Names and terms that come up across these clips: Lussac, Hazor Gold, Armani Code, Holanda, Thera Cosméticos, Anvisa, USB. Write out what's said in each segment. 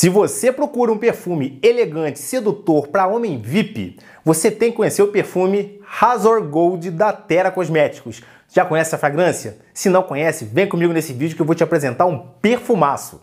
Se você procura um perfume elegante, sedutor para homem VIP, você tem que conhecer o perfume Hazor Gold da Thera Cosméticos. Já conhece essa fragrância? Se não conhece, vem comigo nesse vídeo que eu vou te apresentar um perfumaço.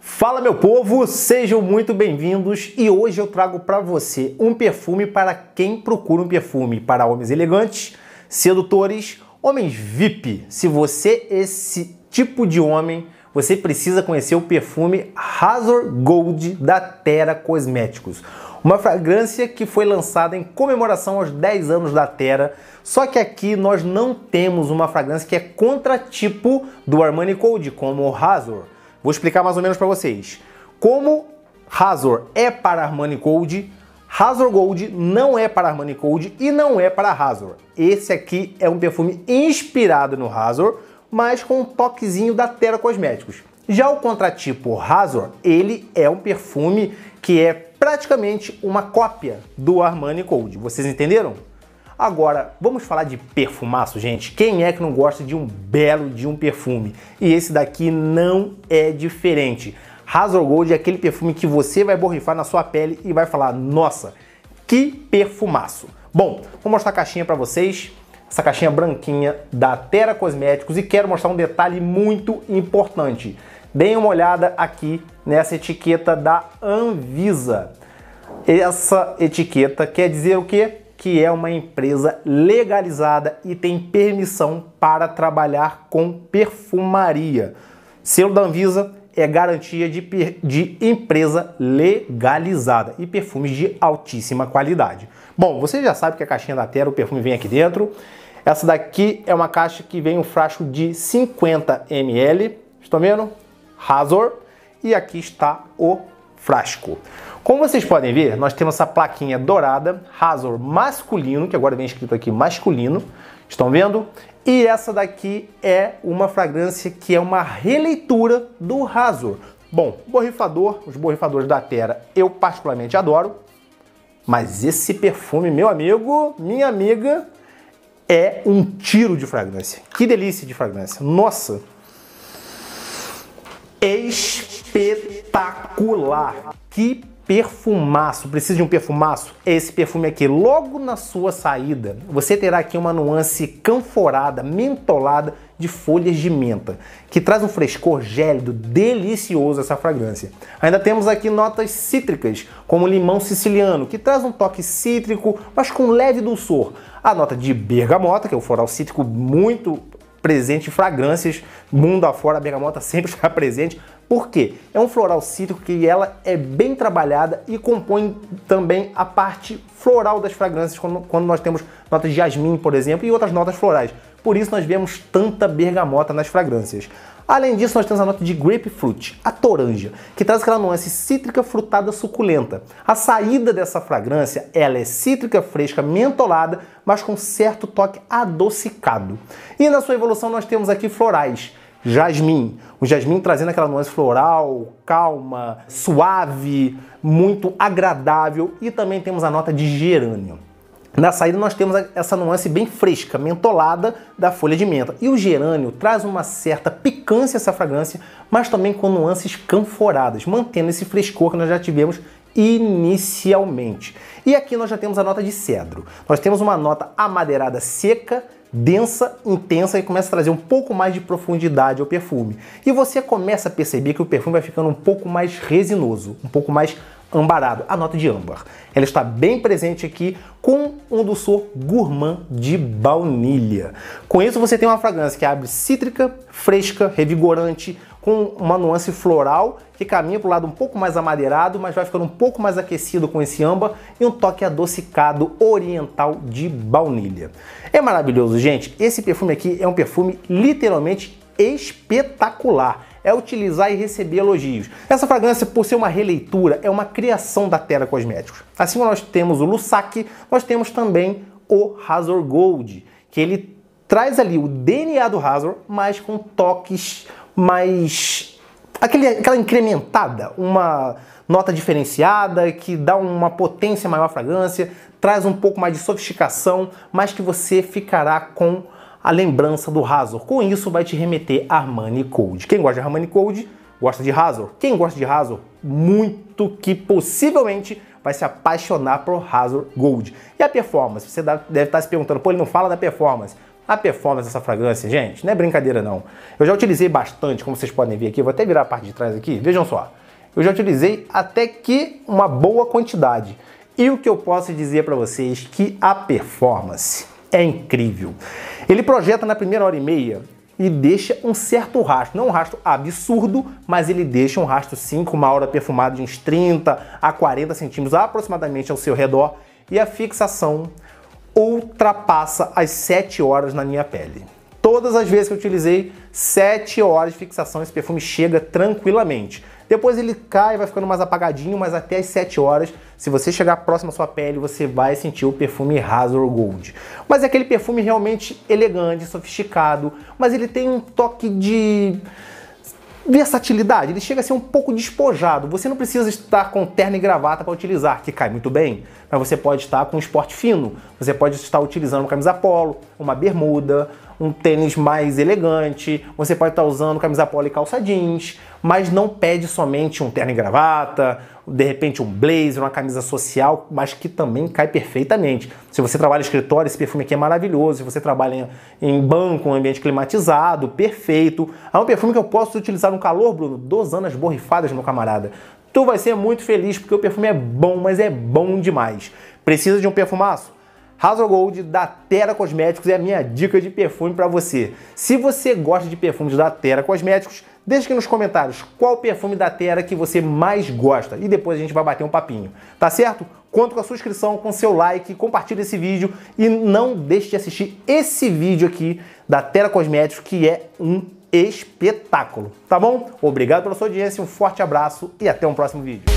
Fala meu povo, sejam muito bem-vindos e hoje eu trago para você um perfume para quem procura um perfume para homens elegantes, sedutores, homens VIP. Se você é esse tipo de homem, você precisa conhecer o perfume Hazor Gold da Thera Cosméticos. Uma fragrância que foi lançada em comemoração aos 10 anos da Thera, só que aqui nós não temos uma fragrância que é contratipo do Armani Code, como o Hazor. Vou explicar mais ou menos para vocês. Como Hazor é para Armani Code, Hazor Gold não é para Armani Code e não é para Hazor. Esse aqui é um perfume inspirado no Hazor, mas com um toquezinho da Thera Cosméticos. Já o contratipo Hazor, ele é um perfume que é praticamente uma cópia do Armani Code. Vocês entenderam? Agora, vamos falar de perfumaço, gente. Quem é que não gosta de um belo de um perfume? E esse daqui não é diferente. Hazor Gold é aquele perfume que você vai borrifar na sua pele e vai falar, nossa, que perfumaço. Bom, vou mostrar a caixinha para vocês, essa caixinha branquinha da Thera Cosméticos, e quero mostrar um detalhe muito importante. Deem uma olhada aqui nessa etiqueta da Anvisa. Essa etiqueta quer dizer o quê? Que é uma empresa legalizada e tem permissão para trabalhar com perfumaria. Selo da Anvisa é garantia de empresa legalizada e perfumes de altíssima qualidade. Bom, você já sabe que a caixinha da Thera, o perfume vem aqui dentro. Essa daqui é uma caixa que vem um frasco de 50 ml. Estão vendo? Hazor. E aqui está o frasco. Como vocês podem ver, nós temos essa plaquinha dourada, Hazor masculino, que agora vem escrito aqui masculino. Estão vendo? E essa daqui é uma fragrância que é uma releitura do Hazor. Bom, borrifador, os borrifadores da Thera eu particularmente adoro, mas esse perfume, meu amigo, minha amiga, é um tiro de fragrância. Que delícia de fragrância. Nossa! Espetacular! Que perfumaço! Precisa de um perfumaço? É esse perfume aqui. Logo na sua saída, você terá aqui uma nuance canforada, mentolada de folhas de menta, que traz um frescor gélido, delicioso essa fragrância. Ainda temos aqui notas cítricas, como limão siciliano, que traz um toque cítrico, mas com leve dulçor. A nota de bergamota, que é um floral cítrico muito presente em fragrâncias, mundo afora a bergamota sempre está presente. Por quê? É um floral cítrico que ela é bem trabalhada e compõe também a parte floral das fragrâncias, quando nós temos notas de jasmim, por exemplo, e outras notas florais. Por isso nós vemos tanta bergamota nas fragrâncias. Além disso, nós temos a nota de grapefruit, a toranja, que traz aquela nuance cítrica, frutada, suculenta. A saída dessa fragrância, ela é cítrica, fresca, mentolada, mas com certo toque adocicado. E na sua evolução nós temos aqui florais. Jasmim. O jasmim trazendo aquela nuance floral, calma, suave, muito agradável. E também temos a nota de gerânio. Na saída nós temos essa nuance bem fresca, mentolada, da folha de menta. E o gerânio traz uma certa picância essa fragrância, mas também com nuances canforadas, mantendo esse frescor que nós já tivemos inicialmente. E aqui nós já temos a nota de cedro. Nós temos uma nota amadeirada seca, densa, intensa, e começa a trazer um pouco mais de profundidade ao perfume. E você começa a perceber que o perfume vai ficando um pouco mais resinoso, um pouco mais ambarado, a nota de âmbar. Ela está bem presente aqui com um dulçor gourmand de baunilha. Com isso você tem uma fragrância que abre cítrica, fresca, revigorante, com uma nuance floral que caminha para o lado um pouco mais amadeirado, mas vai ficando um pouco mais aquecido com esse âmbar e um toque adocicado oriental de baunilha. É maravilhoso, gente. Esse perfume aqui é um perfume literalmente espetacular. É utilizar e receber elogios. Essa fragrância, por ser uma releitura, é uma criação da Thera Cosméticos. Assim como nós temos o Lussac, nós temos também o Hazor Gold, que ele traz ali o DNA do Hazor, mas com toques mais... aquela incrementada, uma nota diferenciada, que dá uma potência maior à fragrância, traz um pouco mais de sofisticação, mas que você ficará com a lembrança do Hazor. Com isso, vai te remeter a Armani Code. Quem gosta de Armani Code, gosta de Hazor. Quem gosta de Hazor, muito que possivelmente vai se apaixonar por Hazor Gold. E a performance? Você deve estar se perguntando, pô, ele não fala da performance. A performance dessa fragrância, gente, não é brincadeira não. Eu já utilizei bastante, como vocês podem ver aqui, vou até virar a parte de trás aqui, vejam só. Eu já utilizei até que uma boa quantidade. E o que eu posso dizer para vocês que a performance é incrível. Ele projeta na primeira hora e meia e deixa um certo rastro, não um rastro absurdo, mas ele deixa um rastro sim, com uma aura perfumada de uns 30 a 40 centímetros aproximadamente ao seu redor, e a fixação ultrapassa as 7 horas na minha pele. Todas as vezes que eu utilizei 7 horas de fixação, esse perfume chega tranquilamente. Depois ele cai, vai ficando mais apagadinho, mas até as 7 horas, se você chegar próximo à sua pele, você vai sentir o perfume Hazor Gold. Mas é aquele perfume realmente elegante, sofisticado, mas ele tem um toque de versatilidade, ele chega a ser um pouco despojado. Você não precisa estar com terno e gravata para utilizar, que cai muito bem, mas você pode estar com um esporte fino, você pode estar utilizando uma camisa polo, uma bermuda, um tênis mais elegante, você pode estar usando camisa polo e calça jeans, mas não pede somente um terno e gravata, de repente um blazer, uma camisa social, mas que também cai perfeitamente. Se você trabalha em escritório, esse perfume aqui é maravilhoso. Se você trabalha em banco, um ambiente climatizado, perfeito. É um perfume que eu posso utilizar no calor, Bruno, 2 anos borrifadas, meu camarada. Tu vai ser muito feliz, porque o perfume é bom, mas é bom demais. Precisa de um perfumaço? Hazor Gold da Thera Cosméticos é a minha dica de perfume para você. Se você gosta de perfumes da Thera Cosméticos, deixa aqui nos comentários qual perfume da Thera que você mais gosta e depois a gente vai bater um papinho, tá certo? Conto com a sua inscrição, com seu like, compartilha esse vídeo e não deixe de assistir esse vídeo aqui da Thera Cosméticos, que é um espetáculo, tá bom? Obrigado pela sua audiência, um forte abraço e até um próximo vídeo.